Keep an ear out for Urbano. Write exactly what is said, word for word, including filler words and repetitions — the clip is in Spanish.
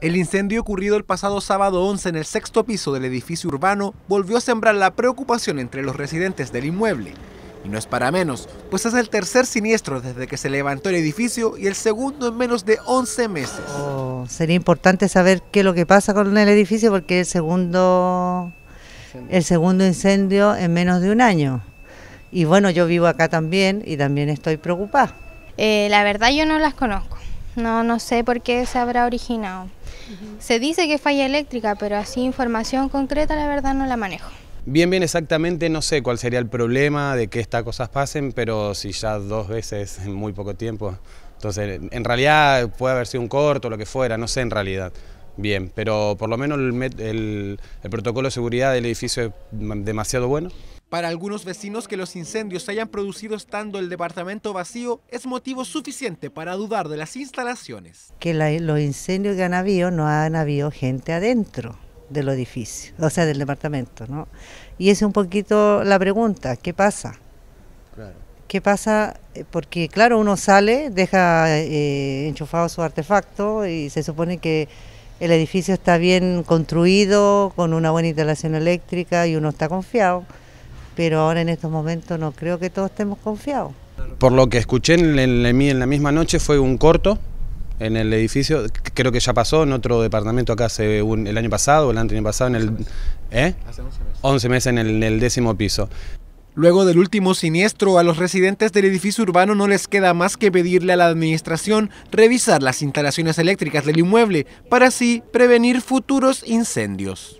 El incendio ocurrido el pasado sábado once en el sexto piso del edificio Urbano volvió a sembrar la preocupación entre los residentes del inmueble. Y no es para menos, pues es el tercer siniestro desde que se levantó el edificio y el segundo en menos de once meses. Oh, sería importante saber qué es lo que pasa con el edificio porque es el segundo, el segundo incendio en menos de un año. Y bueno, yo vivo acá también y también estoy preocupada. Eh, la verdad yo no las conozco. No, no sé por qué se habrá originado. Uh-huh. Se dice que falla eléctrica, pero así información concreta la verdad no la manejo. Bien, bien, exactamente no sé cuál sería el problema de que estas cosas pasen, pero si ya dos veces en muy poco tiempo. Entonces, en realidad puede haber sido un corto, lo que fuera, no sé en realidad. Bien, pero por lo menos el, el, el protocolo de seguridad del edificio es demasiado bueno. Para algunos vecinos que los incendios se hayan producido estando el departamento vacío es motivo suficiente para dudar de las instalaciones. Que la, los incendios que han habido no han habido gente adentro del edificio, o sea del departamento, ¿no? Y es un poquito la pregunta, ¿qué pasa? Claro. ¿Qué pasa? Porque claro, uno sale, deja eh, enchufado su artefacto y se supone que el edificio está bien construido, con una buena instalación eléctrica y uno está confiado. Pero ahora en estos momentos no creo que todos estemos confiados. Por lo que escuché en la, en la misma noche fue un corto en el edificio, creo que ya pasó en otro departamento acá hace un, el año pasado o el año pasado, en el, ¿eh? Hace once meses en el, en el décimo piso. Luego del último siniestro, a los residentes del edificio Urbano no les queda más que pedirle a la administración revisar las instalaciones eléctricas del inmueble para así prevenir futuros incendios.